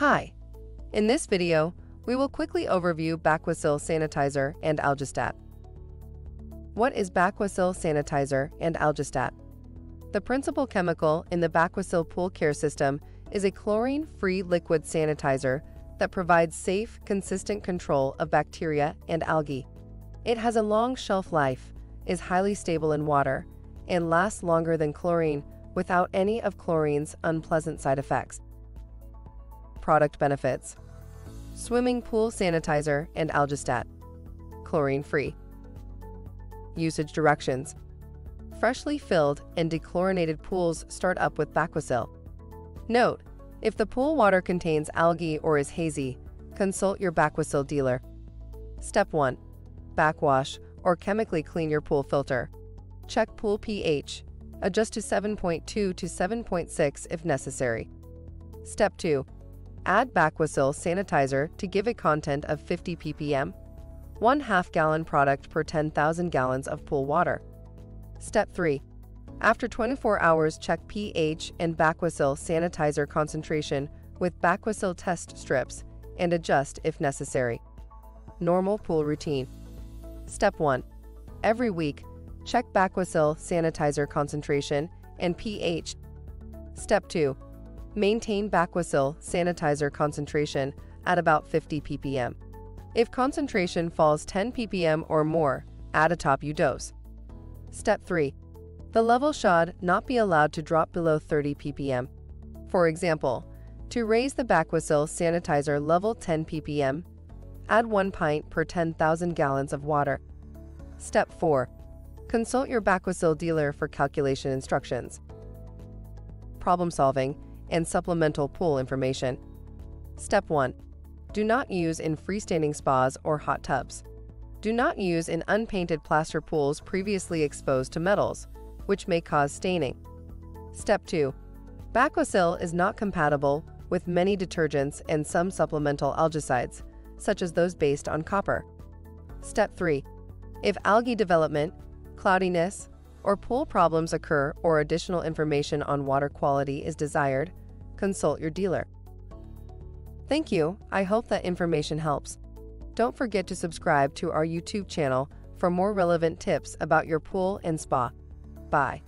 Hi! In this video, we will quickly overview Baquacil Sanitizer and Algistat. What is Baquacil Sanitizer and Algistat? The principal chemical in the Baquacil Pool Care System is a chlorine-free liquid sanitizer that provides safe, consistent control of bacteria and algae. It has a long shelf life, is highly stable in water, and lasts longer than chlorine without any of chlorine's unpleasant side effects. Product benefits: swimming pool sanitizer and Algistat, chlorine-free. Usage directions: freshly filled and dechlorinated pools start up with Baquacil. Note: if the pool water contains algae or is hazy, consult your Baquacil dealer. Step 1. Backwash or chemically clean your pool filter. Check pool pH. Adjust to 7.2 to 7.6 if necessary. Step 2. Add Baquacil sanitizer to give a content of 50 ppm, 1/2 gallon product per 10,000 gallons of pool water. Step 3. After 24 hours, check pH and Baquacil sanitizer concentration with Baquacil test strips and adjust if necessary. Normal pool routine. Step 1. Every week, check Baquacil sanitizer concentration and pH. Step 2. Maintain Baquacil sanitizer concentration at about 50 ppm. If concentration falls 10 ppm or more, add a top-up dose. Step 3. The level should not be allowed to drop below 30 ppm. For example, to raise the Baquacil sanitizer level 10 ppm, add 1 pint per 10,000 gallons of water. Step 4. Consult your Baquacil dealer for calculation instructions, problem solving, and supplemental pool information. Step 1. Do not use in freestanding spas or hot tubs. Do not use in unpainted plaster pools previously exposed to metals, which may cause staining. Step 2. Baquacil is not compatible with many detergents and some supplemental algicides, such as those based on copper. Step 3. If algae development, cloudiness, or pool problems occur or additional information on water quality is desired, consult your dealer. Thank you. I hope that information helps. Don't forget to subscribe to our YouTube channel for more relevant tips about your pool and spa. Bye.